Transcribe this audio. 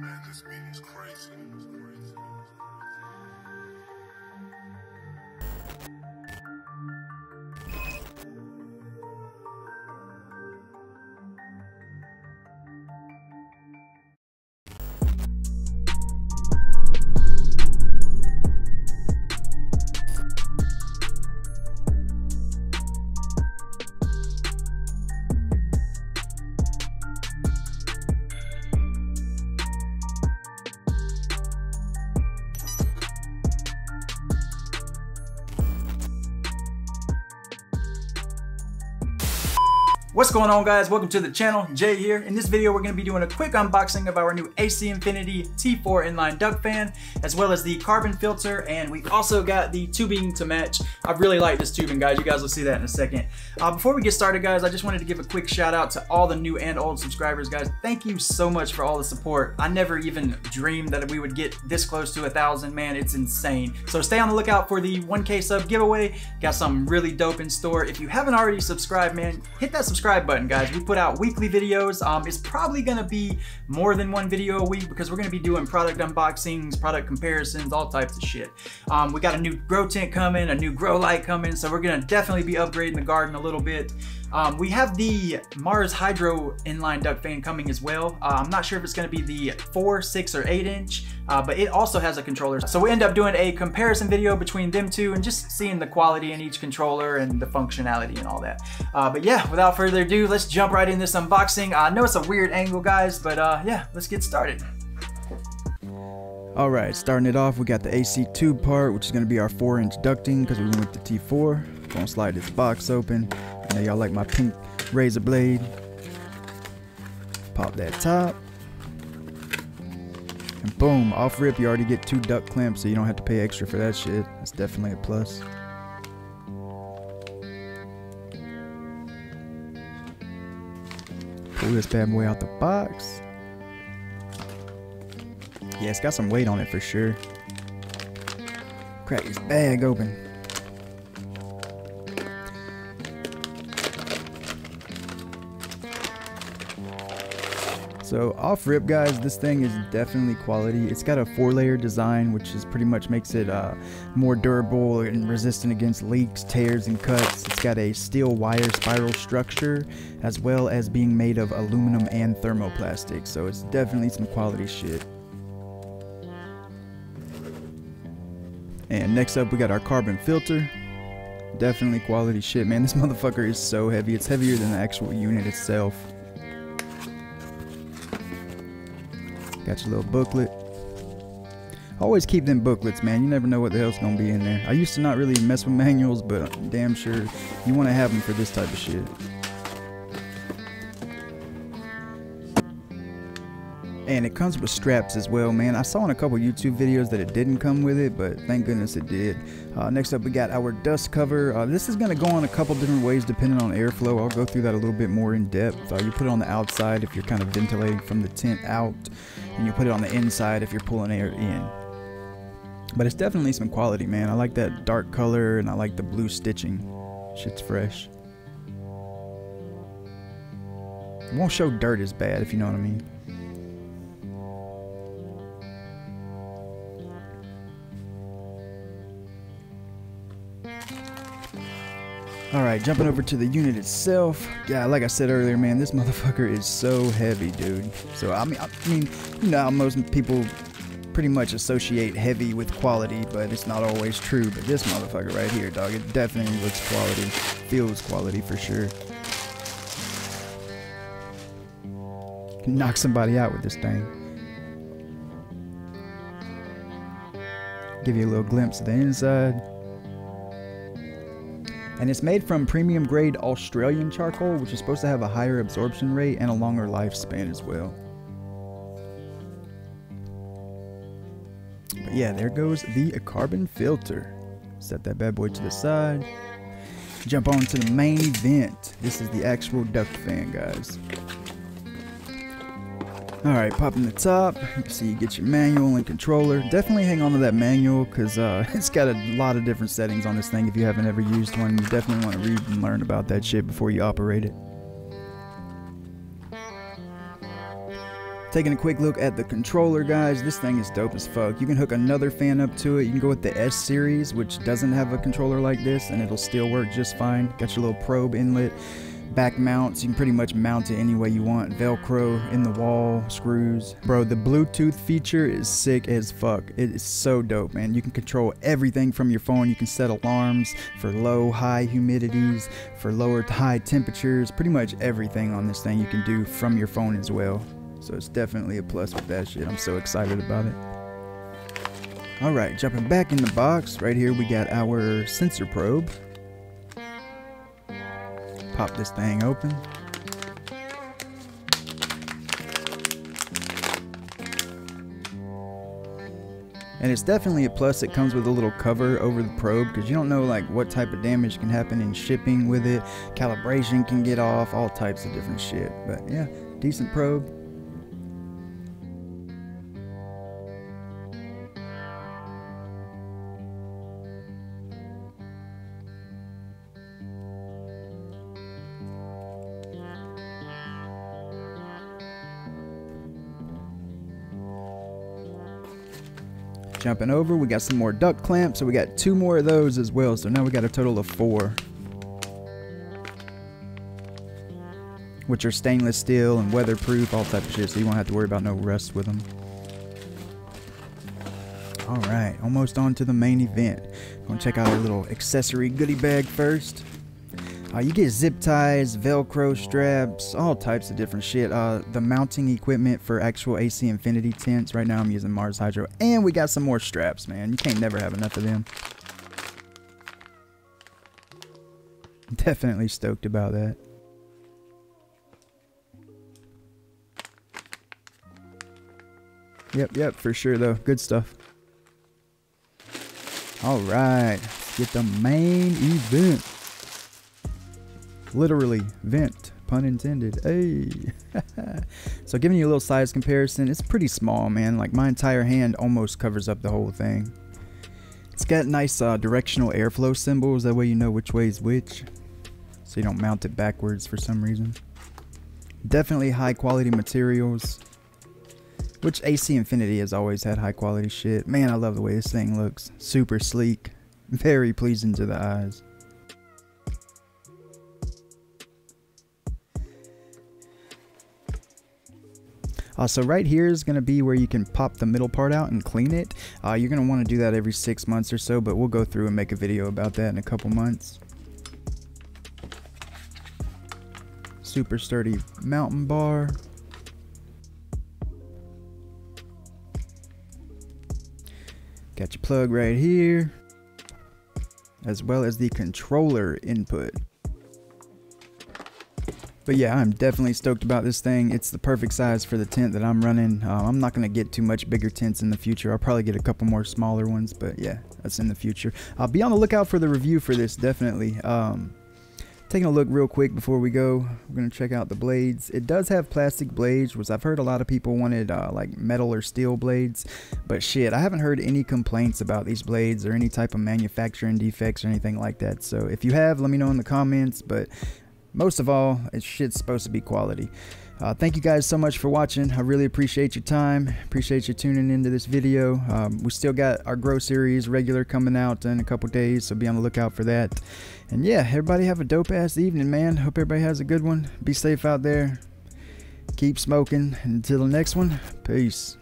Man, this beat is crazy. What's going on, guys? Welcome to the channel. Jay here. In this video, we're going to be doing a quick unboxing of our new AC Infinity T4 inline duct fan, as well as the carbon filter, and we also got the tubing to match. I really like this tubing, guys. You guys will see that in a second. Before we get started, guys, I just wanted to give a quick shout out to all the new and old subscribers, guys. Thank you so much for all the support. I never even dreamed that we would get this close to 1,000, man. It's insane. So stay on the lookout for the 1K sub giveaway. Got something really dope in store. If you haven't already subscribed, man, hit that subscribe button, guys. We put out weekly videos. It's probably gonna be more than one video a week because we're gonna be doing product unboxings, product comparisons, all types of shit. We got a new grow tent coming, a new grow light coming, so we're gonna definitely be upgrading the garden a little bit. We have the Mars Hydro inline duct fan coming as well. I'm not sure if it's gonna be the 4, 6, or 8 inch, but it also has a controller. So we end up doing a comparison video between them two and just seeing the quality in each controller and the functionality and all that. But yeah, without further ado, let's jump right in this unboxing. I know it's a weird angle, guys, but yeah, let's get started. All right, starting it off, we got the AC tube part, which is gonna be our 4-inch ducting because we went with the T4. Gonna slide this box open. I know y'all like my pink razor blade. Pop that top. And boom, off rip, you already get 2 duct clamps, so you don't have to pay extra for that shit. That's definitely a plus. Pull this bad boy out the box. Yeah, it's got some weight on it for sure. Crack this bag open. So off rip, guys, this thing is definitely quality. It's got a 4-layer design, which is pretty much makes it more durable and resistant against leaks, tears, and cuts. It's got a steel wire spiral structure, as well as being made of aluminum and thermoplastic. So it's definitely some quality shit. And next up, we got our carbon filter. Definitely quality shit, man. This motherfucker is so heavy. It's heavier than the actual unit itself. Got your little booklet. Always keep them booklets, man. You never know what the hell's gonna be in there. I used to not really mess with manuals, but I'm damn sure you want to have them for this type of shit. And it comes with straps as well, man. I saw in a couple YouTube videos that it didn't come with it, but thank goodness it did. Next up, we got our dust cover. This is gonna go on a couple different ways depending on airflow. I'll go through that a little bit more in depth. You put it on the outside if you're kind of ventilating from the tent out, and you put it on the inside if you're pulling air in. But it's definitely some quality, man. I like that dark color, and I like the blue stitching. Shit's fresh. It won't show dirt as bad, if you know what I mean. Alright, jumping over to the unit itself. Yeah, like I said earlier, man, this motherfucker is so heavy, dude. So, I mean, you know how most people pretty much associate heavy with quality, but it's not always true. But this motherfucker right here, dog, it definitely looks quality. Feels quality for sure. Can knock somebody out with this thing. Give you a little glimpse of the inside. And it's made from premium grade Australian charcoal, which is supposed to have a higher absorption rate and a longer lifespan as well. But yeah, there goes the carbon filter. Set that bad boy to the side. Jump on to the main vent. This is the actual duct fan, guys. Alright, popping the top, you can see you get your manual and controller. Definitely hang on to that manual because it's got a lot of different settings on this thing. If you haven't ever used one, you definitely want to read and learn about that shit before you operate it. Taking a quick look at the controller, guys, this thing is dope as fuck. You can hook another fan up to it. You can go with the S series, which doesn't have a controller like this, and it'll still work just fine. Got your little probe inlet, back mounts. You can pretty much mount it any way you want. Velcro, in the wall, screws. Bro, the Bluetooth feature is sick as fuck. It is so dope, man. You can control everything from your phone. You can set alarms for low, high humidities, for lower to high temperatures. Pretty much everything on this thing you can do from your phone as well. So it's definitely a plus with that shit. I'm so excited about it. All right, jumping back in the box. Right here, we got our sensor probe. Pop this thing open. And it's definitely a plus. It comes with a little cover over the probe because you don't know like what type of damage can happen in shipping with it. Calibration can get off, all types of different shit. But yeah, decent probe. Jumping over, we got some more duct clamps, so we got 2 more of those as well, so now we got a total of 4, which are stainless steel and weatherproof, all type of shit, so you won't have to worry about no rust with them. All right, almost on to the main event. Gonna check out our little accessory goodie bag first. You get zip ties, Velcro straps, all types of different shit. The mounting equipment for actual AC Infinity tents. Right now I'm using Mars Hydro. And we got some more straps, man. You can't never have enough of them. Definitely stoked about that. Yep, for sure though. Good stuff. All right, let's get the main event. Literally vent, pun intended. Hey. So giving you a little size comparison, it's pretty small, man. Like my entire hand almost covers up the whole thing. It's got nice directional airflow symbols, that way you know which way is which, so you don't mount it backwards for some reason. Definitely high quality materials, which AC Infinity has always had high quality shit, man. I love the way this thing looks. Super sleek, very pleasing to the eyes. So right here is going to be where you can pop the middle part out and clean it. You're going to want to do that every 6 months or so, but we'll go through and make a video about that in a couple months. Super sturdy mountain bar. Got your plug right here, as well as the controller input. But yeah, I'm definitely stoked about this thing. It's the perfect size for the tent that I'm running. I'm not going to get too much bigger tents in the future. I'll probably get a couple more smaller ones, but yeah, that's in the future. I'll be on the lookout for the review for this, definitely. Taking a look real quick before we go, we're going to check out the blades. It does have plastic blades, which I've heard a lot of people wanted like metal or steel blades, but shit, I haven't heard any complaints about these blades or any type of manufacturing defects or anything like that. So if you have, let me know in the comments, but most of all, it's shit's supposed to be quality. Thank you guys so much for watching. I really appreciate your time. Appreciate you tuning into this video. We still got our Grow series regular coming out in a couple days, so be on the lookout for that. And yeah, everybody have a dope ass evening, man. Hope everybody has a good one. Be safe out there. Keep smoking. Until the next one, peace.